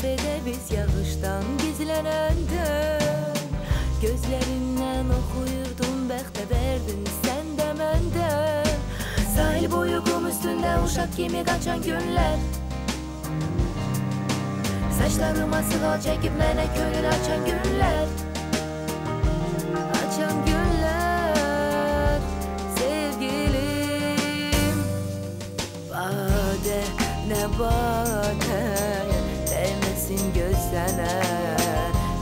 Gitse de biz yağıştan gizlenende gözlerinden okuyurdum bəxtə verdin sen de menden. Sahil boyu kum üstünden uşak kimi kaçan günler, saçlarıma sığal çekip mənə könül açan günler, açan günler. Sevgilim bade ne bade gözsene,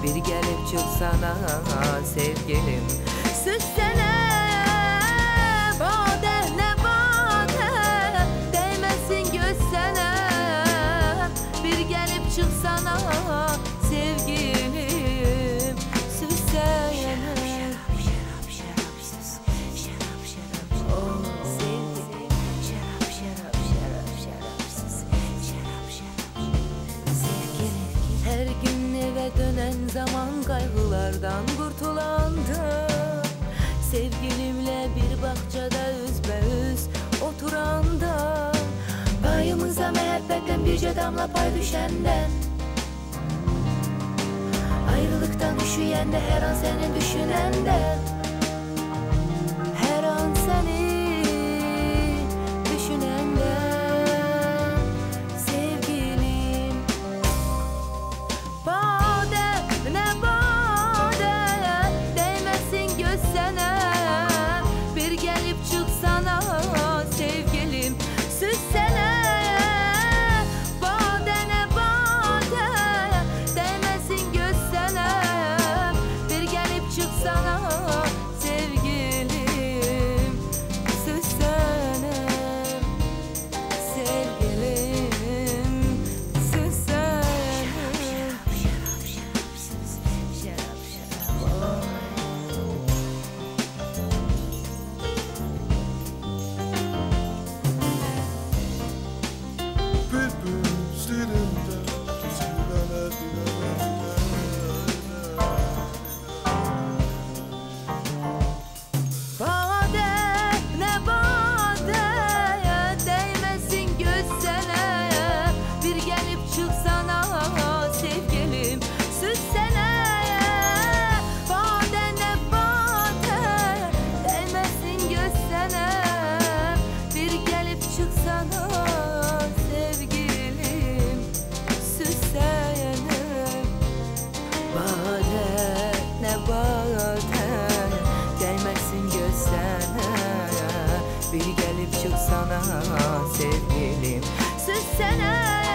bir gelip çıksana sevgilim, süssene. Bade ne bade, değmesin gözsene, bir gelip çıksana sevgilim, süssene. Dönen zaman kaygılardan kurtulandım, sevgilimle bir bahçede üzbeüz oturanda, payımıza mehabbetten birce damla pay düşenden, ayrılıktan üşüyen de her an seni düşünenden, her an seni düşünenden. Sevgilim bak bir gelip çıksana sevgilim, süssene.